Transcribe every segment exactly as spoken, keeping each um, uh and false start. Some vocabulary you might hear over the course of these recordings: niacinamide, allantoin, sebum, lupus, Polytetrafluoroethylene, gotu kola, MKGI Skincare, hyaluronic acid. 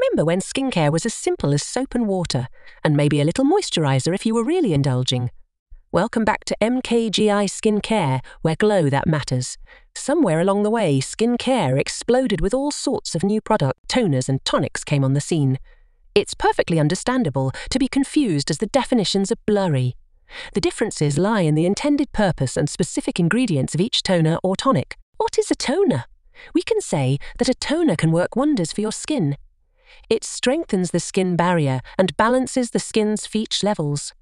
Remember when skincare was as simple as soap and water, and maybe a little moisturizer if you were really indulging? Welcome back to M K G I Skincare, where glow that matters. Somewhere along the way, skincare exploded with all sorts of new products. Toners and tonics came on the scene. It's perfectly understandable to be confused as the definitions are blurry. The differences lie in the intended purpose and specific ingredients of each toner or tonic. What is a toner? We can say that a toner can work wonders for your skin. It strengthens the skin barrier and balances the skin's pH levels.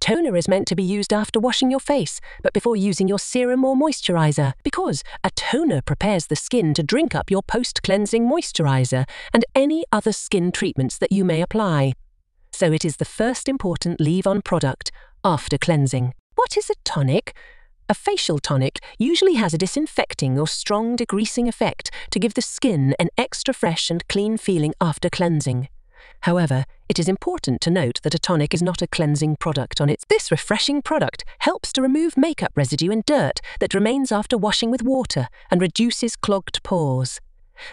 Toner is meant to be used after washing your face, but before using your serum or moisturizer, because a toner prepares the skin to drink up your post-cleansing moisturizer and any other skin treatments that you may apply. So it is the first important leave-on product after cleansing. What is a tonic? A facial tonic usually has a disinfecting or strong degreasing effect to give the skin an extra fresh and clean feeling after cleansing. However, it is important to note that a tonic is not a cleansing product on its own. This refreshing product helps to remove makeup residue and dirt that remains after washing with water and reduces clogged pores.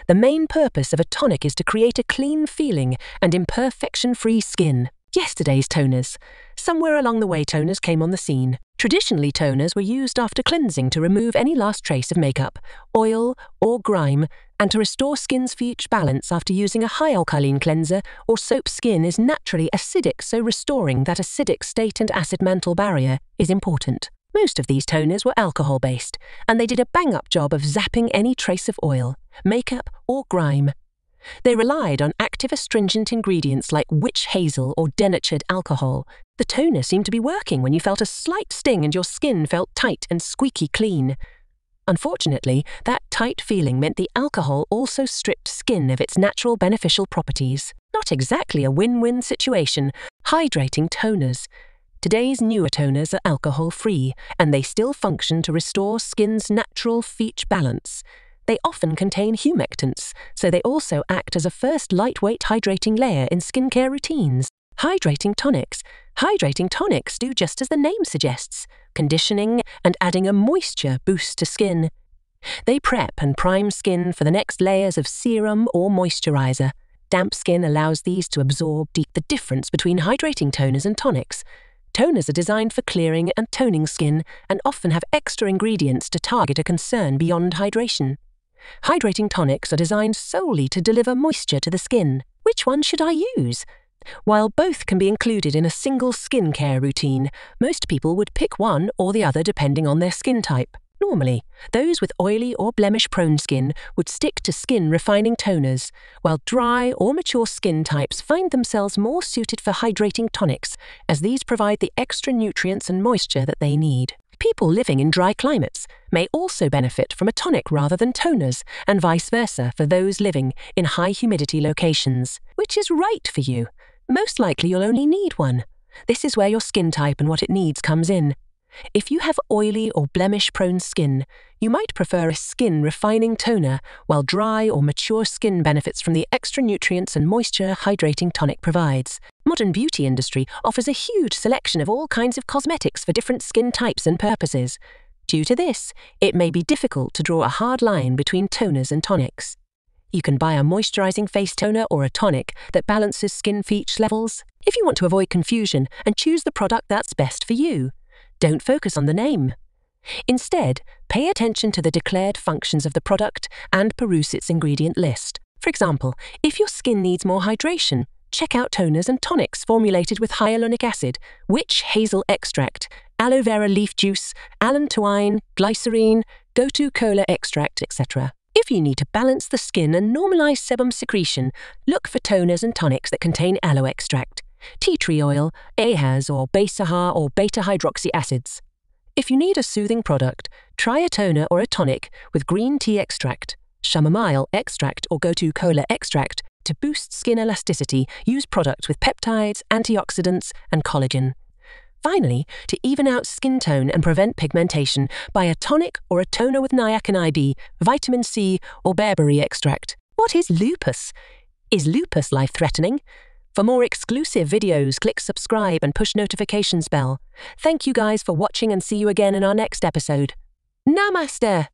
The main purpose of a tonic is to create a clean feeling and imperfection-free skin. Yesterday's toners. Somewhere along the way, toners came on the scene. Traditionally, toners were used after cleansing to remove any last trace of makeup, oil or grime, and to restore skin's pH balance after using a high alkaline cleanser or soap. Skin is naturally acidic, so restoring that acidic state and acid mantle barrier is important. Most of these toners were alcohol-based, and they did a bang-up job of zapping any trace of oil, makeup or grime. They relied on active astringent ingredients like witch hazel or denatured alcohol. The toner seemed to be working when you felt a slight sting and your skin felt tight and squeaky clean. Unfortunately, that tight feeling meant the alcohol also stripped skin of its natural beneficial properties. Not exactly a win-win situation. Hydrating toners. Today's newer toners are alcohol-free, and they still function to restore skin's natural pH balance. They often contain humectants, so they also act as a first lightweight hydrating layer in skincare routines. Hydrating tonics. Hydrating tonics do just as the name suggests, conditioning and adding a moisture boost to skin. They prep and prime skin for the next layers of serum or moisturizer. Damp skin allows these to absorb deep. The difference between hydrating toners and tonics. Toners are designed for clearing and toning skin and often have extra ingredients to target a concern beyond hydration. Hydrating tonics are designed solely to deliver moisture to the skin. Which one should I use? While both can be included in a single skincare routine, most people would pick one or the other depending on their skin type. Normally, those with oily or blemish-prone skin would stick to skin-refining toners, while dry or mature skin types find themselves more suited for hydrating tonics, as these provide the extra nutrients and moisture that they need. People living in dry climates may also benefit from a tonic rather than toners, and vice versa for those living in high humidity locations. Which is right for you? Most likely you'll only need one. This is where your skin type and what it needs comes in. If you have oily or blemish-prone skin, you might prefer a skin-refining toner, while dry or mature skin benefits from the extra nutrients and moisture hydrating tonic provides. Modern beauty industry offers a huge selection of all kinds of cosmetics for different skin types and purposes. Due to this, it may be difficult to draw a hard line between toners and tonics. You can buy a moisturizing face toner or a tonic that balances skin pH levels if you want to avoid confusion and choose the product that's best for you. Don't focus on the name. Instead, pay attention to the declared functions of the product and peruse its ingredient list. For example, if your skin needs more hydration, check out toners and tonics formulated with hyaluronic acid, witch hazel extract, aloe vera leaf juice, allantoin, glycerine, gotu kola extract, et cetera. If you need to balance the skin and normalize sebum secretion, look for toners and tonics that contain aloe extract, tea tree oil, ahas or basahar or beta-hydroxy acids. If you need a soothing product, try a toner or a tonic with green tea extract, chamomile extract or gotu kola extract. To boost skin elasticity, use products with peptides, antioxidants, and collagen. Finally, to even out skin tone and prevent pigmentation, buy a tonic or a toner with niacinamide B, vitamin C, or berberry extract. What is lupus? Is lupus life-threatening? For more exclusive videos, click subscribe and push notifications bell. Thank you guys for watching and see you again in our next episode. Namaste!